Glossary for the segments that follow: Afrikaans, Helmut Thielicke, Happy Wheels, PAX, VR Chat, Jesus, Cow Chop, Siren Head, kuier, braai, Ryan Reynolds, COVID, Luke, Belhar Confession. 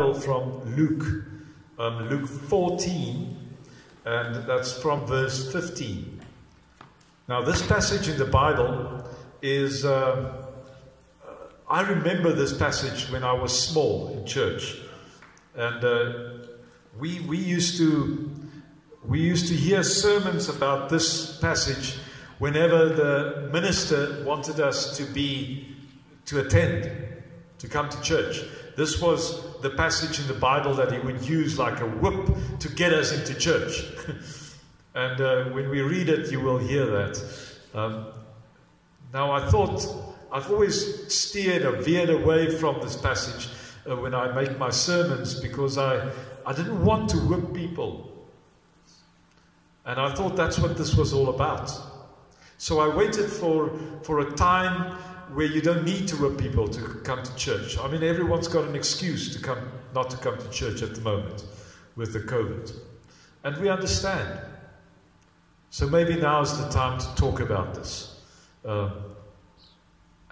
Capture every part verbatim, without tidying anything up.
parable from Luke, um, Luke fourteen, and that's from verse fifteen. Now, this passage in the Bible is, uh, I remember this passage when I was small in church, and uh, we, we used to, we used to hear sermons about this passage whenever the minister wanted us to be, to attend, to come to church. This was the passage in the Bible that he would use like a whip to get us into church. And uh, when we read it, you will hear that. Um, now, I thought, I've always steered or veered away from this passage uh, when I make my sermons, because I, I didn't want to whip people. And I thought that's what this was all about. So I waited for, for a time where you don't need to whip people to come to church. I mean, everyone's got an excuse to come, not to come to church at the moment with the COVID. And we understand. So maybe now is the time to talk about this. Uh,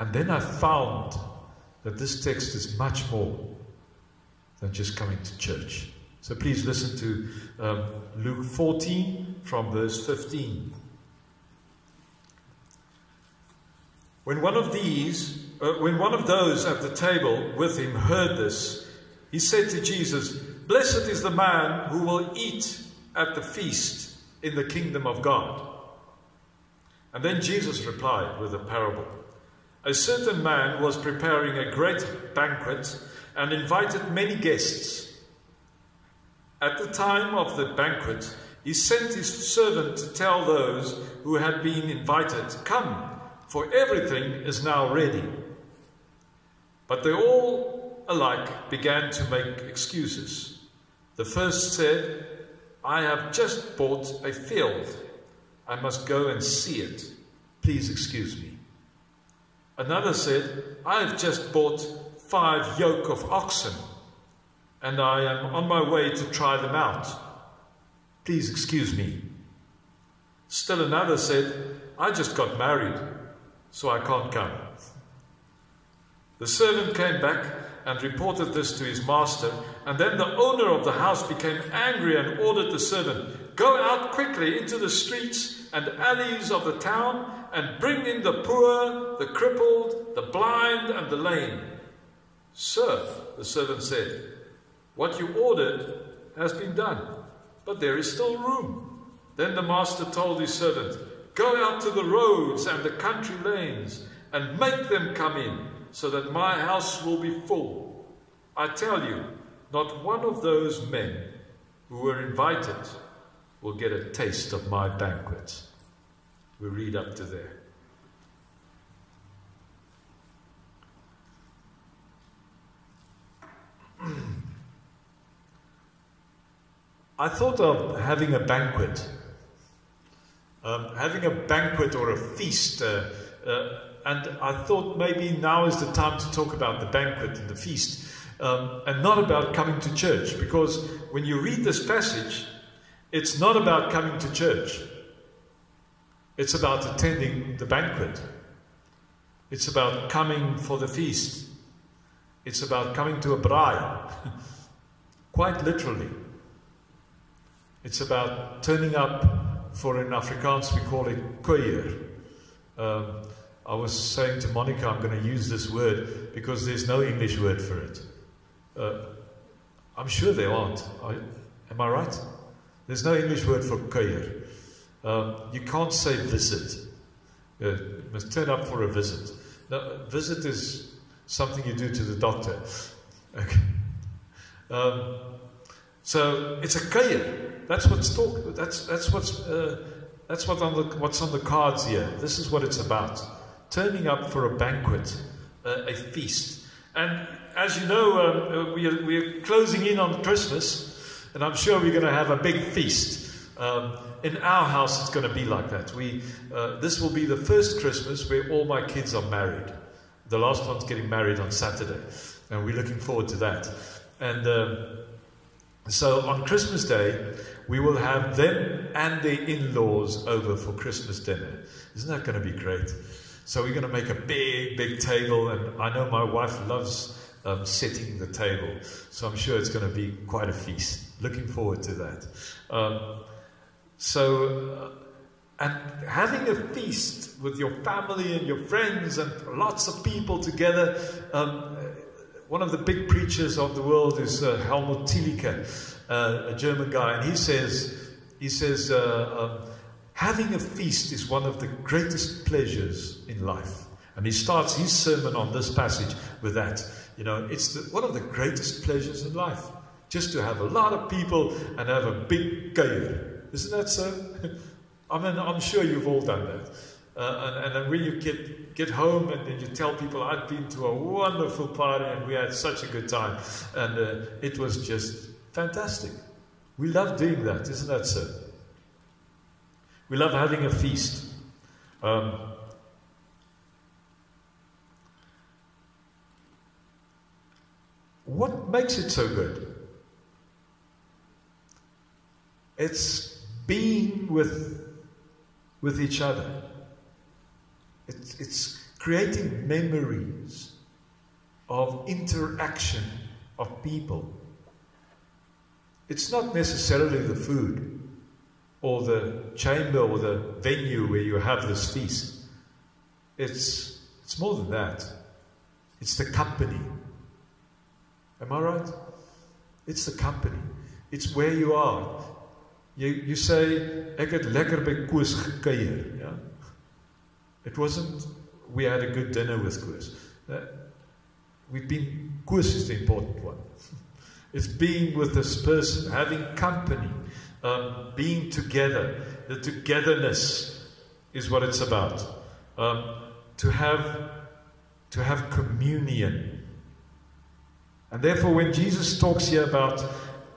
and then I found that this text is much more than just coming to church. So please listen to um, Luke fourteen from verse fifteen. When one of these, uh, when one of those at the table with him heard this, he said to Jesus, "Blessed is the man who will eat at the feast in the kingdom of God." And then Jesus replied with a parable. "A certain man was preparing a great banquet and invited many guests. At the time of the banquet, he sent his servant to tell those who had been invited, 'Come, for everything is now ready.' But they all alike began to make excuses. The first said, 'I have just bought a field. I must go and see it. Please excuse me.' Another said, 'I have just bought five yoke of oxen, and I am on my way to try them out. Please excuse me.' Still another said, 'I just got married, so I can't come.' The servant came back and reported this to his master, and then the owner of the house became angry and ordered the servant, 'Go out quickly into the streets and alleys of the town and bring in the poor, the crippled, the blind, and the lame.' 'Sir,' the servant said, 'what you ordered has been done, but there is still room.' Then the master told his servant, 'Go out to the roads and the country lanes and make them come in, so that my house will be full. I tell you, not one of those men who were invited will get a taste of my banquet.'" We read up to there. I thought of having a banquet, um, having a banquet or a feast, uh, uh, and I thought maybe now is the time to talk about the banquet and the feast, um, and not about coming to church, because when you read this passage, it's not about coming to church. It's about attending the banquet. It's about coming for the feast. It's about coming to a braai, quite literally. It's about turning up for, in Afrikaans we call it kuier. Um, I was saying to Monica, I'm going to use this word because there's no English word for it. Uh, I'm sure there aren't. I, am I right? There's no English word for kuier. Um, you can't say visit. Uh, you must turn up for a visit. Now, visit is something you do to the doctor. Okay. Um, so it's a kuier. That's what's talk. That's that's what's uh, that's what on the what's on the cards here. This is what it's about: turning up for a banquet, uh, a feast. And as you know, um, we are, we are closing in on Christmas, and I'm sure we're going to have a big feast. Um, in our house, it's going to be like that. We uh, this will be the first Christmas where all my kids are married. The last one's getting married on Saturday, and we're looking forward to that. And um, so on Christmas Day, we will have them and their in-laws over for Christmas dinner. Isn't that going to be great? So we're going to make a big, big table. And I know my wife loves um, setting the table. So I'm sure it's going to be quite a feast. Looking forward to that. Um, so, uh, and having a feast with your family and your friends and lots of people together. Um, one of the big preachers of the world is uh, Helmut Thielicke, uh, a German guy, and he says, he says, uh, um, having a feast is one of the greatest pleasures in life. And he starts his sermon on this passage with that. You know, it's the, one of the greatest pleasures in life. Just to have a lot of people and have a big kegel. Isn't that so? I mean, I'm sure you've all done that. Uh, and, and then when you get, get home and then you tell people, I've been to a wonderful party and we had such a good time. And uh, it was just fantastic. We love doing that. Isn't that so? We love having a feast. Um, what makes it so good? It's being with, with each other. It's, it's creating memories of interaction of people. It's not necessarily the food, or the chamber, or the venue where you have this feast. It's, it's more than that. It's the company. Am I right? It's the company. It's where you are. You, you say, ek het lekker by Koos gekuier. Yeah? It wasn't, we had a good dinner with Koos. Uh, we've been, Koos is the important one. It's being with this person, having company. Um, being together, the togetherness is what it's about. Um, to have, to have communion. And therefore when Jesus talks here about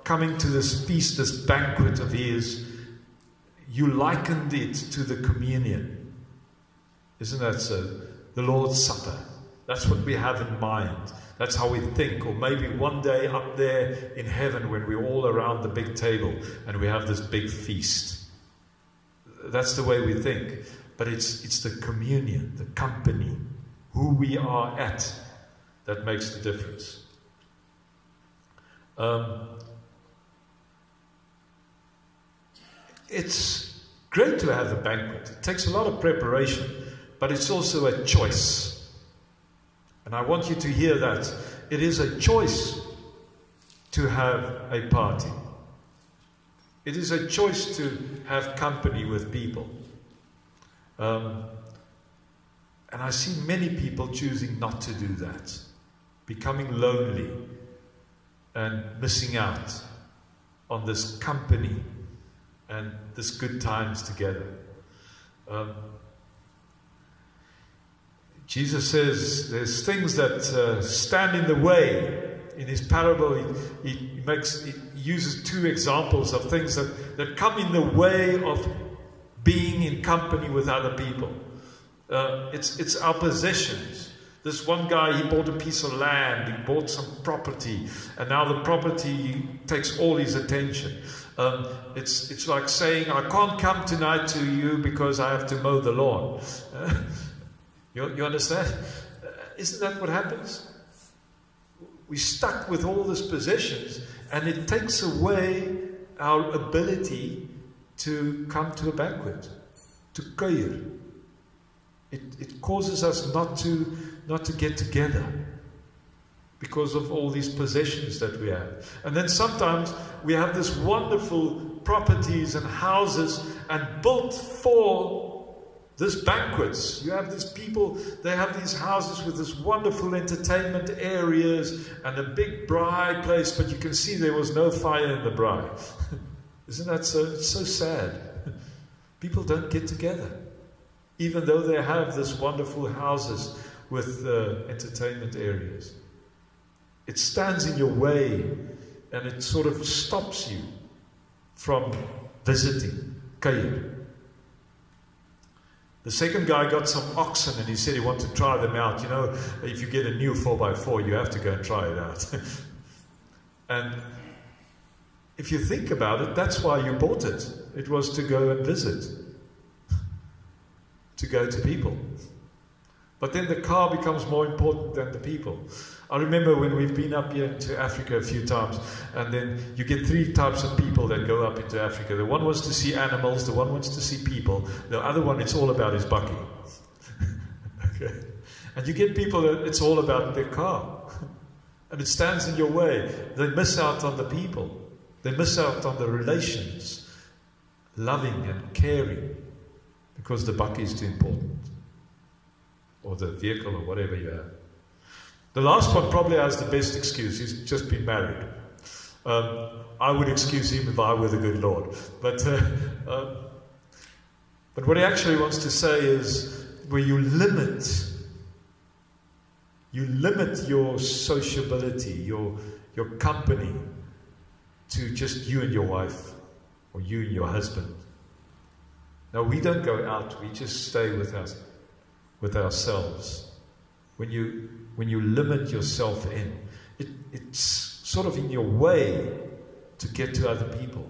coming to this feast, this banquet of his, you likened it to the communion. Isn't that so? The Lord's Supper. That's what we have in mind. That's how we think. Or maybe one day up there in heaven when we're all around the big table and we have this big feast. That's the way we think. But it's, it's the communion, the company, who we are at, that makes the difference. Um, it's great to have a banquet. It takes a lot of preparation, but it's also a choice. And I want you to hear that. It is a choice to have a party. It is a choice to have company with people. Um, and I see many people choosing not to do that. Becoming lonely and missing out on this company and this good times together. Um, Jesus says there's things that uh, stand in the way. In his parable, he, he, makes, he uses two examples of things that, that come in the way of being in company with other people. Uh, it's, it's our possessions. This one guy, he bought a piece of land, he bought some property, and now the property takes all his attention. Um, it's, it's like saying, I can't come tonight to you because I have to mow the lawn. You, you understand? Uh, isn't that what happens? We're stuck with all these possessions, and it takes away our ability to come to a banquet, to keier. It, it causes us not to, not to get together because of all these possessions that we have. And then sometimes we have this wonderful properties and houses and built for this banquets. You have these people, they have these houses with this wonderful entertainment areas and a big braai place, but you can see there was no fire in the braai. Isn't that so? It's so sad. People don't get together, even though they have this wonderful houses with uh, entertainment areas. It stands in your way and it sort of stops you from visiting Keier. The second guy got some oxen and he said he wanted to try them out. You know, if you get a new four by four, you have to go and try it out. And if you think about it, that's why you bought it. It was to go and visit, to go to people. But then the car becomes more important than the people. I remember when we've been up here to Africa a few times, and then you get three types of people that go up into Africa. The one wants to see animals, the one wants to see people, the other one it's all about is bucky. Okay. And you get people that it's all about their car. And it stands in your way. They miss out on the people. They miss out on the relations, loving and caring, because the bucky is too important. Or the vehicle, or whatever you have. The last one probably has the best excuse. He's just been married. Um, I would excuse him if I were the good Lord. But, uh, uh, but what he actually wants to say is, where you limit, you limit your sociability, your, your company, to just you and your wife, or you and your husband. Now, we don't go out, we just stay with us. With ourselves. When you when you limit yourself in, it, it's sort of in your way to get to other people.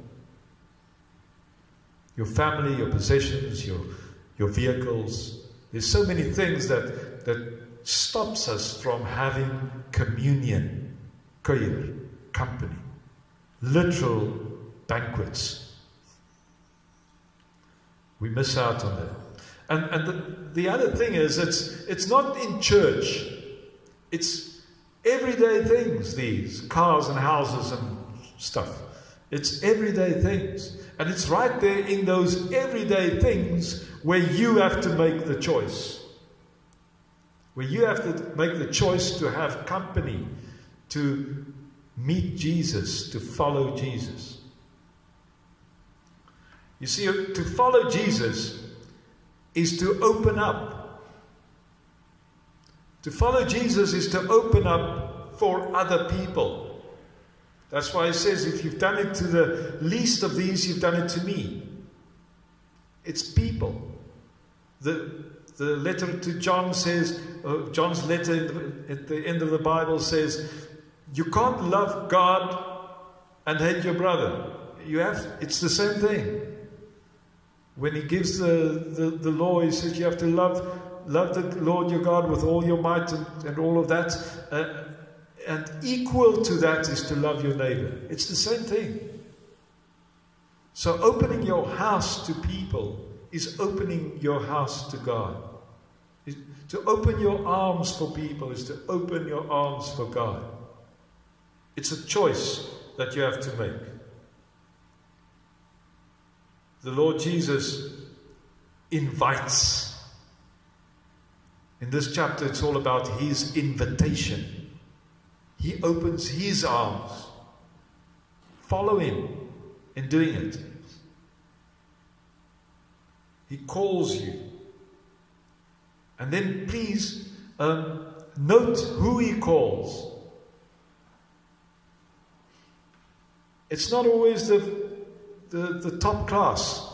Your family, your possessions, your your vehicles. There's so many things that that stops us from having communion, koir, company, literal banquets. We miss out on that. And, and the, the other thing is, it's, it's not in church. It's everyday things, these cars and houses and stuff. It's everyday things. And it's right there in those everyday things where you have to make the choice. Where you have to make the choice to have company, to meet Jesus, to follow Jesus. You see, to follow Jesus is to open up. To follow Jesus is to open up for other people. That's why he says, if you've done it to the least of these, you've done it to me. It's people. The, the letter to John says, uh, John's letter at the end of the Bible says, you can't love God and hate your brother. You have, it's the same thing. When he gives the, the, the law, he says you have to love love the Lord your God with all your might and, and all of that. Uh, and equal to that is to love your neighbor. It's the same thing. So opening your house to people is opening your house to God. It, to open your arms for people is to open your arms for God. It's a choice that you have to make. The Lord Jesus invites. In this chapter, it's all about his invitation. He opens his arms. Follow him in doing it. He calls you. And then please um, note who he calls. It's not always the The, the top class.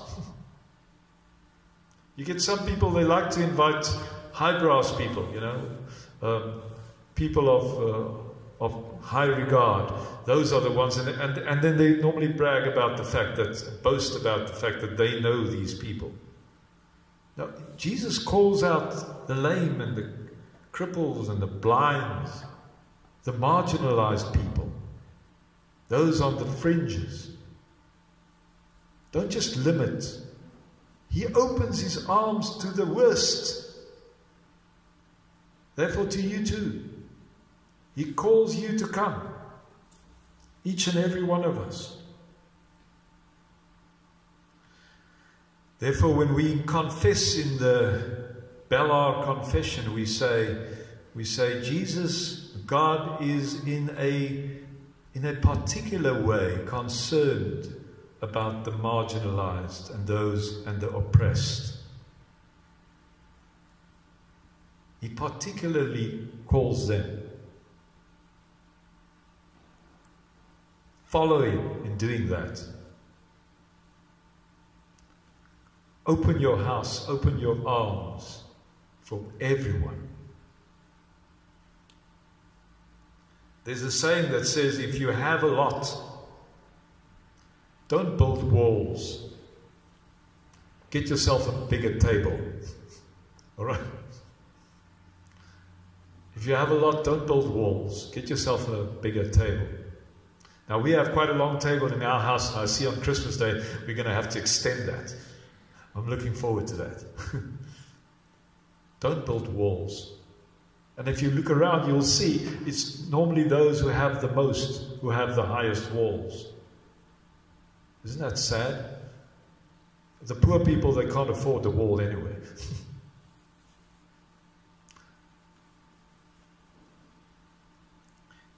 You get some people, they like to invite high-brass people, you know, um, people of uh, of high regard. Those are the ones, and, and and then they normally brag about the fact that, boast about the fact that they know these people. Now, Jesus calls out the lame and the cripples and the blind, the marginalized people, those on the fringes. Don't just limit. He opens his arms to the worst. Therefore, to you too. He calls you to come. Each and every one of us. Therefore, when we confess in the Belhar Confession, we say, we say, Jesus, God is in a, in a particular way concerned about the marginalized and those and the oppressed. He particularly calls them. Follow him in doing that. Open your house, open your arms for everyone. There's a saying that says, if you have a lot, don't build walls. Get yourself a bigger table. All right? If you have a lot, don't build walls. Get yourself a bigger table. Now, we have quite a long table in our house, and I see on Christmas Day we're going to have to extend that. I'm looking forward to that. Don't build walls. And if you look around, you'll see it's normally those who have the most who have the highest walls. Isn't that sad? The poor people, they can't afford a wall anyway.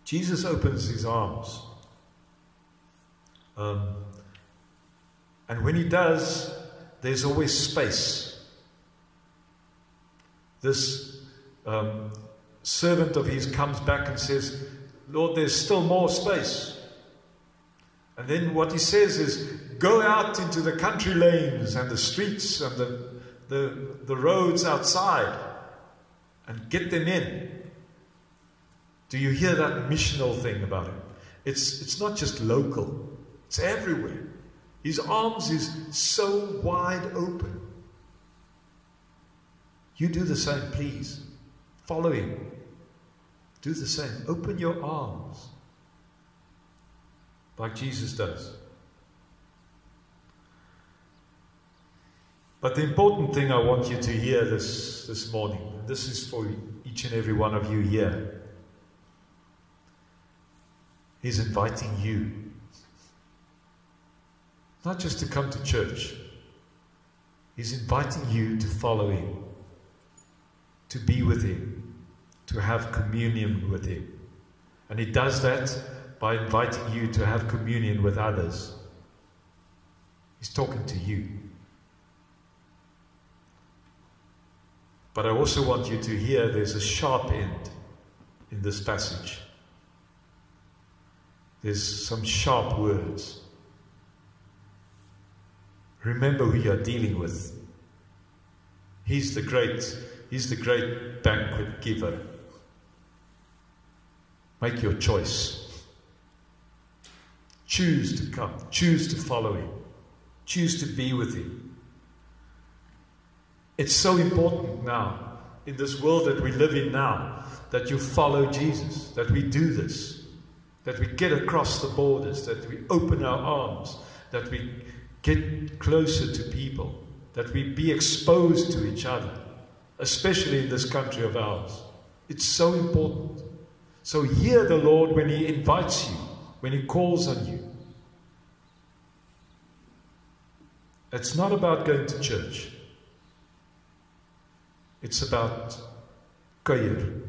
Jesus opens his arms. Um, and when he does, there's always space. This um, servant of his comes back and says, Lord, there's still more space. And then what he says is, go out into the country lanes and the streets and the, the, the roads outside and get them in. Do you hear that missional thing about him? It's, it's not just local. It's everywhere. His arms is so wide open. You do the same, please. Follow him. Do the same. Open your arms. Like Jesus does. But the important thing I want you to hear this, this morning, and this is for each and every one of you here, he's inviting you, not just to come to church. He's inviting you to follow him, to be with him, to have communion with him. And he does that by inviting you to have communion with others. He's talking to you. But I also want you to hear there's a sharp end in this passage. There's some sharp words. Remember who you're dealing with. He's the great, he's the great banquet giver. Make your choice. Choose to come. Choose to follow him. Choose to be with him. It's so important now, in this world that we live in now, that you follow Jesus, that we do this. That we get across the borders, that we open our arms, that we get closer to people, that we be exposed to each other, especially in this country of ours. It's so important. So hear the Lord when he invites you, when he calls on you. It's not about going to church. It's about koyer.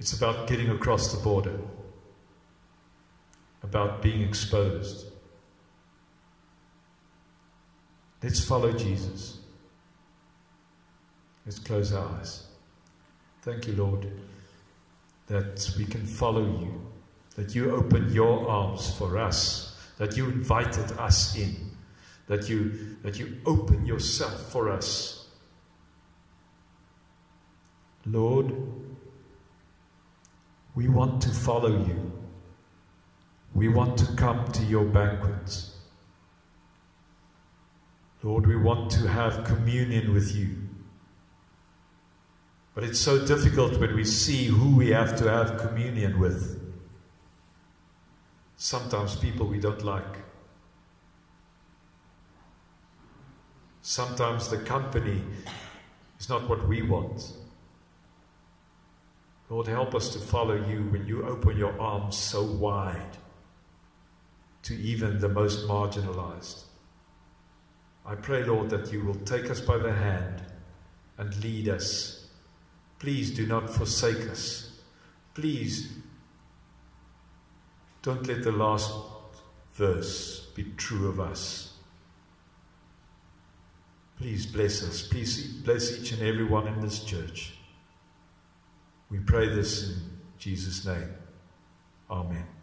It's about getting across the border, about being exposed. Let's follow Jesus. Let's close our eyes. Thank you, Lord, that we can follow you, that you open your arms for us, that you invited us in, that you, that you open yourself for us. Lord, we want to follow you. We want to come to your banquets. Lord, we want to have communion with you. But it's so difficult when we see who we have to have communion with. Sometimes people we don't like. Sometimes the company is not what we want. Lord, help us to follow you when you open your arms so wide to even the most marginalized. I pray, Lord, that you will take us by the hand and lead us. Please do not forsake us. Please don't let the last verse be true of us. Please bless us. Please bless each and every one in this church. We pray this in Jesus' name. Amen.